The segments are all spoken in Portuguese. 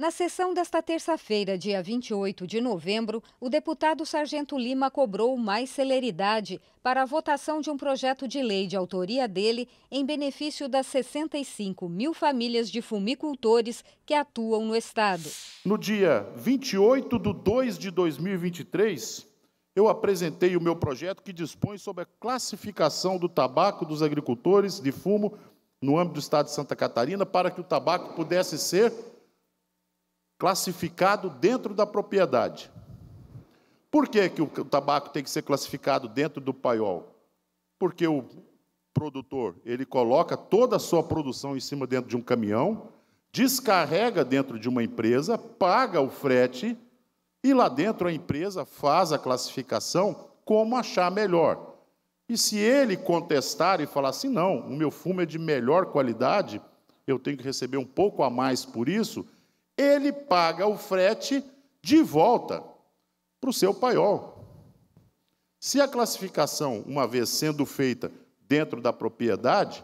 Na sessão desta terça-feira, dia 28 de novembro, o deputado Sargento Lima cobrou mais celeridade para a votação de um projeto de lei de autoria dele em benefício das 65 mil famílias de fumicultores que atuam no Estado. No dia 28/02/2023, eu apresentei o meu projeto que dispõe sobre a classificação do tabaco dos agricultores de fumo no âmbito do Estado de Santa Catarina para que o tabaco pudesse ser classificado dentro da propriedade. Por que o tabaco tem que ser classificado dentro do paiol? Porque o produtor, ele coloca toda a sua produção em cima dentro de um caminhão, descarrega dentro de uma empresa, paga o frete e lá dentro a empresa faz a classificação como achar melhor. E se ele contestar e falar assim, não, o meu fumo é de melhor qualidade, eu tenho que receber um pouco a mais por isso, ele paga o frete de volta para o seu paiol. Se a classificação, uma vez sendo feita dentro da propriedade,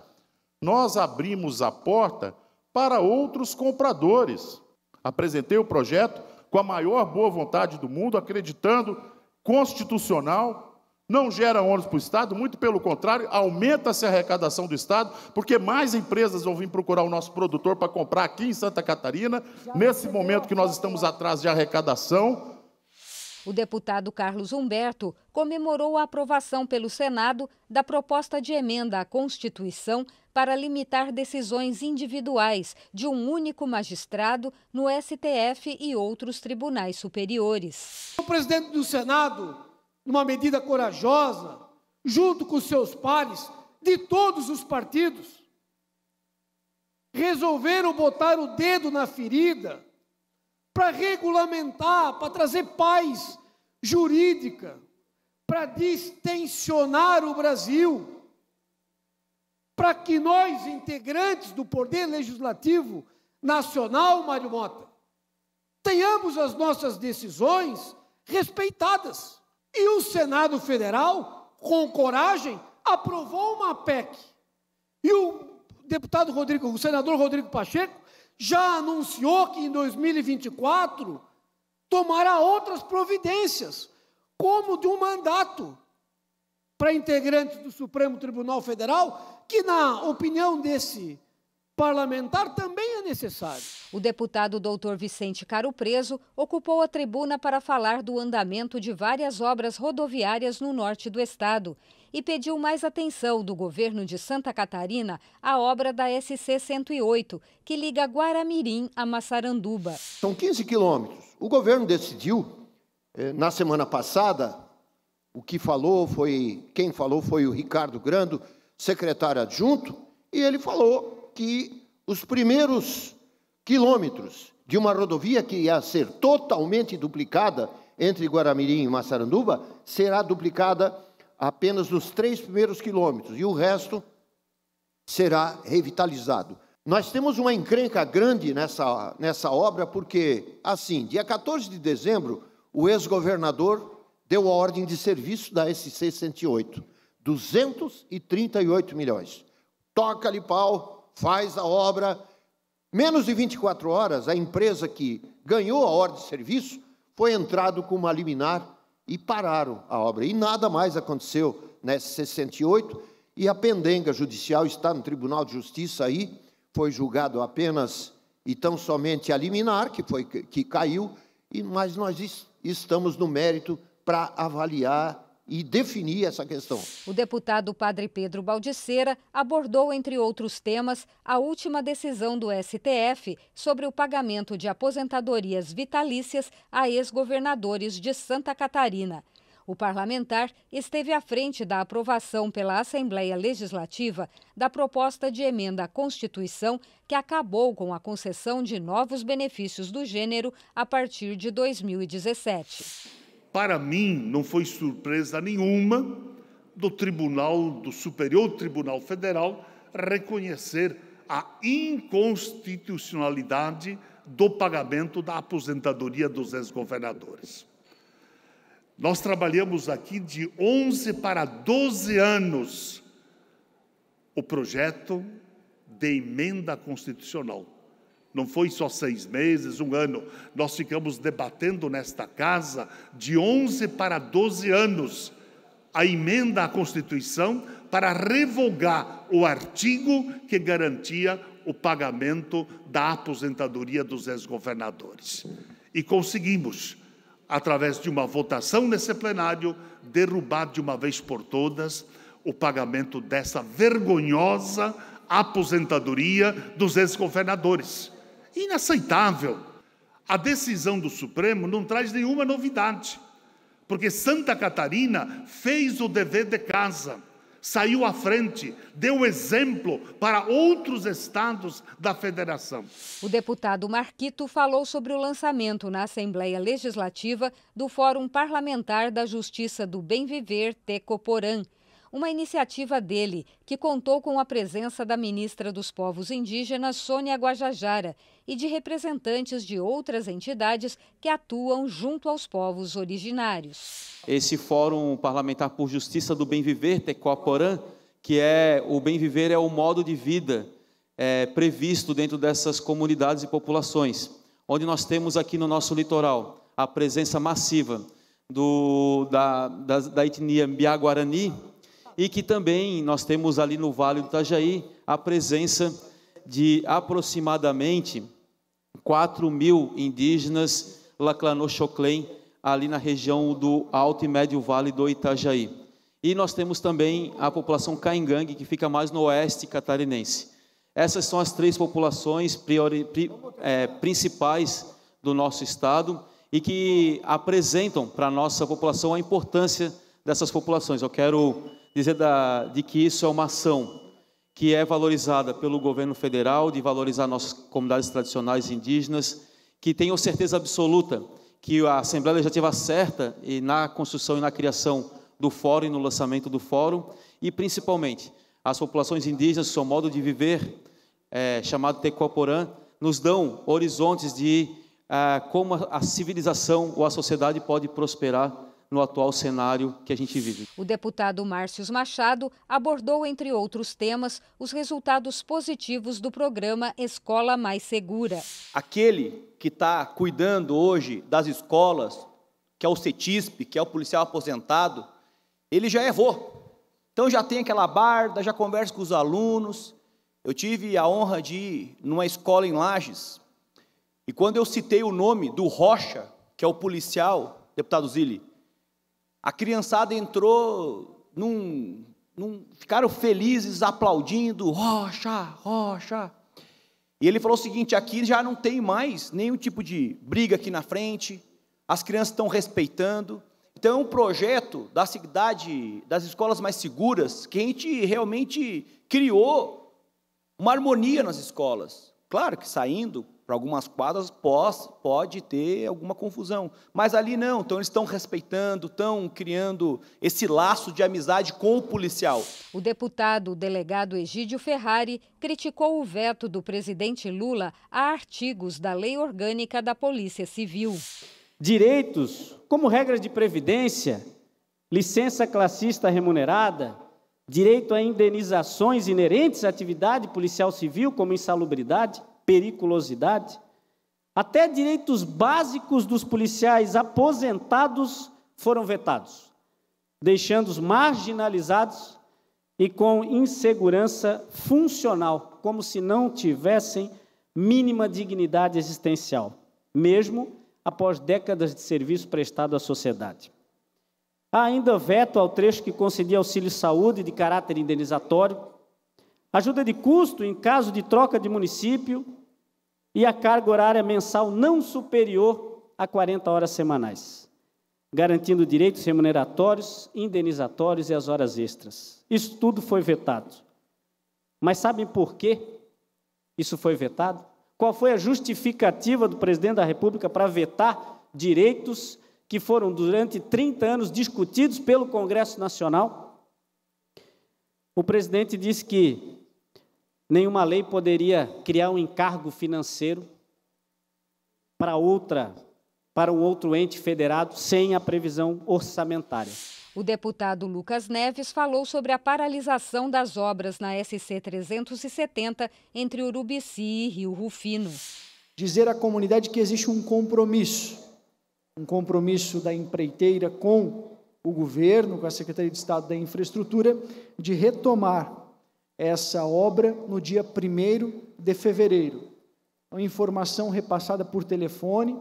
nós abrimos a porta para outros compradores. Apresentei o projeto com a maior boa vontade do mundo, acreditando constitucional, não gera ônus para o Estado, muito pelo contrário, aumenta-se a arrecadação do Estado, porque mais empresas vão vir procurar o nosso produtor para comprar aqui em Santa Catarina, nesse momento que nós estamos atrás de arrecadação. O deputado Carlos Humberto comemorou a aprovação pelo Senado da proposta de emenda à Constituição para limitar decisões individuais de um único magistrado no STF e outros tribunais superiores. O presidente do Senado, numa medida corajosa, junto com seus pares, de todos os partidos, resolveram botar o dedo na ferida para regulamentar, para trazer paz jurídica, para distensionar o Brasil, para que nós, integrantes do Poder Legislativo Nacional, Mário Mota, tenhamos as nossas decisões respeitadas. E o Senado Federal, com coragem, aprovou uma PEC. E o deputado Rodrigo, o senador Rodrigo Pacheco, já anunciou que em 2024 tomará outras providências, como de um mandato para integrantes do Supremo Tribunal Federal, que, na opinião desse parlamentar, também é necessário. O deputado Dr. Vicente Carupreso ocupou a tribuna para falar do andamento de várias obras rodoviárias no norte do estado e pediu mais atenção do governo de Santa Catarina à obra da SC-108, que liga Guaramirim a Massaranduba. São 15 quilômetros. O governo decidiu, na semana passada, quem falou foi o Ricardo Grando, secretário adjunto, e ele falou que os primeiros quilômetros de uma rodovia que ia ser totalmente duplicada entre Guaramirim e Massaranduba, será duplicada apenas nos 3 primeiros quilômetros, e o resto será revitalizado. Nós temos uma encrenca grande nessa obra, porque, assim, dia 14 de dezembro, o ex-governador deu a ordem de serviço da SC-108, 238 milhões. Toca-lhe pau, faz a obra. Menos de 24 horas, a empresa que ganhou a ordem de serviço foi entrado com uma liminar e pararam a obra. E nada mais aconteceu nessa SC-108, e a pendenga judicial está no Tribunal de Justiça aí, foi julgado apenas e tão somente a liminar, que caiu, mas nós estamos no mérito para avaliar e definir essa questão. O deputado Padre Pedro Baldiceira abordou, entre outros temas, a última decisão do STF sobre o pagamento de aposentadorias vitalícias a ex-governadores de Santa Catarina. O parlamentar esteve à frente da aprovação pela Assembleia Legislativa da proposta de emenda à Constituição que acabou com a concessão de novos benefícios do gênero a partir de 2017. Para mim, não foi surpresa nenhuma do Superior Tribunal Federal reconhecer a inconstitucionalidade do pagamento da aposentadoria dos ex-governadores. Nós trabalhamos aqui de 11 para 12 anos o projeto de emenda constitucional. Não foi só 6 meses, 1 ano. Nós ficamos debatendo nesta casa de 11 para 12 anos a emenda à Constituição para revogar o artigo que garantia o pagamento da aposentadoria dos ex-governadores. E conseguimos, através de uma votação nesse plenário, derrubar de uma vez por todas o pagamento dessa vergonhosa aposentadoria dos ex-governadores. Inaceitável. A decisão do Supremo não traz nenhuma novidade, porque Santa Catarina fez o dever de casa, saiu à frente, deu exemplo para outros estados da federação. O deputado Marquito falou sobre o lançamento na Assembleia Legislativa do Fórum Parlamentar da Justiça do Bem Viver Tecoporã, uma iniciativa dele, que contou com a presença da ministra dos Povos Indígenas, Sônia Guajajara, e de representantes de outras entidades que atuam junto aos povos originários. Esse Fórum Parlamentar por Justiça do Bem Viver, Tecoporã, que é o bem viver, é o modo de vida previsto dentro dessas comunidades e populações, onde nós temos aqui no nosso litoral a presença massiva da etnia Mbya Guarani, e que também nós temos ali no Vale do Itajaí a presença de aproximadamente 4.000 indígenas Laclanó-Xoclém, ali na região do Alto e Médio Vale do Itajaí. E nós temos também a população caingangue, que fica mais no oeste catarinense. Essas são as 3 populações principais do nosso estado e que apresentam para a nossa população a importância dessas populações. Eu quero dizer de que isso é uma ação que é valorizada pelo governo federal, de valorizar nossas comunidades tradicionais indígenas, que tenho certeza absoluta que a Assembleia Legislativa acerta e na construção e na criação do fórum e no lançamento do fórum, e principalmente as populações indígenas, seu modo de viver, chamado Tecoporã, nos dão horizontes de como a civilização ou a sociedade pode prosperar no atual cenário que a gente vive. O deputado Márcio Machado abordou, entre outros temas, os resultados positivos do programa Escola Mais Segura. Aquele que está cuidando hoje das escolas, que é o CETISP, que é o policial aposentado, ele já errou. Então já tem aquela barda, já conversa com os alunos. Eu tive a honra de ir numa escola em Lages, e quando eu citei o nome do Rocha, que é o policial, deputado Zilli, a criançada entrou, ficaram felizes, aplaudindo, Rocha, Rocha. E ele falou o seguinte: aqui já não tem mais nenhum tipo de briga aqui na frente, as crianças estão respeitando. Então, é um projeto da cidade, das escolas mais seguras, que a gente realmente criou uma harmonia nas escolas. Claro que saindo para algumas quadras pode ter alguma confusão, mas ali não, então eles estão respeitando, estão criando esse laço de amizade com o policial. O deputado, delegado Egídio Ferrari, criticou o veto do presidente Lula a artigos da Lei Orgânica da Polícia Civil. Direitos como regras de previdência, licença classista remunerada, direito a indenizações inerentes à atividade policial civil, como insalubridade, periculosidade, até direitos básicos dos policiais aposentados foram vetados, deixando-os marginalizados e com insegurança funcional, como se não tivessem mínima dignidade existencial, mesmo após décadas de serviço prestado à sociedade. Há ainda veto ao trecho que concedia auxílio-saúde de caráter indenizatório, ajuda de custo em caso de troca de município e a carga horária mensal não superior a 40 horas semanais, garantindo direitos remuneratórios, indenizatórios e as horas extras. Isso tudo foi vetado. Mas sabem por quê isso foi vetado? Qual foi a justificativa do presidente da República para vetar direitos que foram durante 30 anos discutidos pelo Congresso Nacional? O presidente disse que nenhuma lei poderia criar um encargo financeiro para um outro ente federado sem a previsão orçamentária. O deputado Lucas Neves falou sobre a paralisação das obras na SC370 entre Urubici e Rio Rufino. dizer à comunidade que existe um compromisso da empreiteira com o governo, com a Secretaria de Estado da Infraestrutura, de retomar essa obra no dia 1º de fevereiro. Uma informação repassada por telefone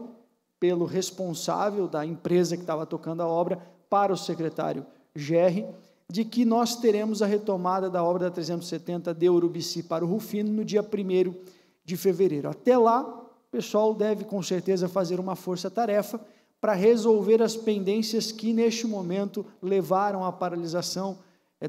pelo responsável da empresa que estava tocando a obra para o secretário Gerri, de que nós teremos a retomada da obra da 370 de Urubici para o Rufino no dia 1º de fevereiro. Até lá, o pessoal deve, com certeza, fazer uma força-tarefa para resolver as pendências que, neste momento, levaram à paralisação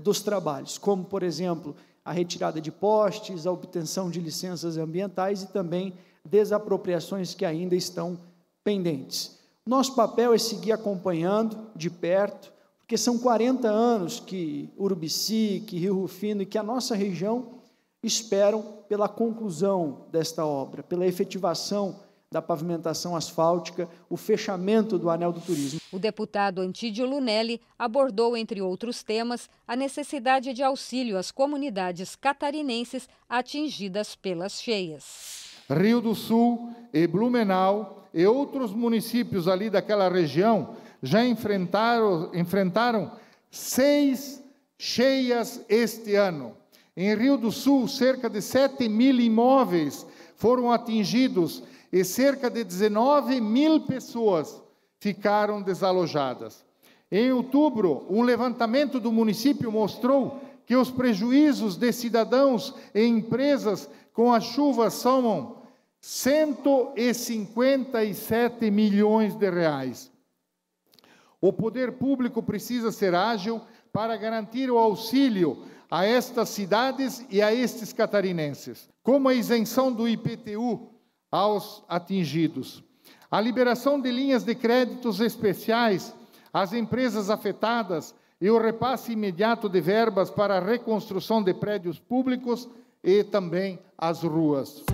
dos trabalhos, como, por exemplo, a retirada de postes, a obtenção de licenças ambientais e também desapropriações que ainda estão pendentes. Nosso papel é seguir acompanhando de perto, porque são 40 anos que Urubici, que Rio Rufino e que a nossa região esperam pela conclusão desta obra, pela efetivação da pavimentação asfáltica, o fechamento do anel do turismo. O deputado Antídio Lunelli abordou, entre outros temas, a necessidade de auxílio às comunidades catarinenses atingidas pelas cheias. Rio do Sul e Blumenau e outros municípios ali daquela região já enfrentaram 6 cheias este ano. Em Rio do Sul, cerca de 7.000 imóveis foram atingidos e cerca de 19.000 pessoas ficaram desalojadas. Em outubro, um levantamento do município mostrou que os prejuízos de cidadãos e empresas com a chuva somam 157 milhões de reais. O poder público precisa ser ágil para garantir o auxílio a estas cidades e a estes catarinenses, como a isenção do IPTU aos atingidos, a liberação de linhas de créditos especiais às empresas afetadas e o repasse imediato de verbas para a reconstrução de prédios públicos e também as ruas.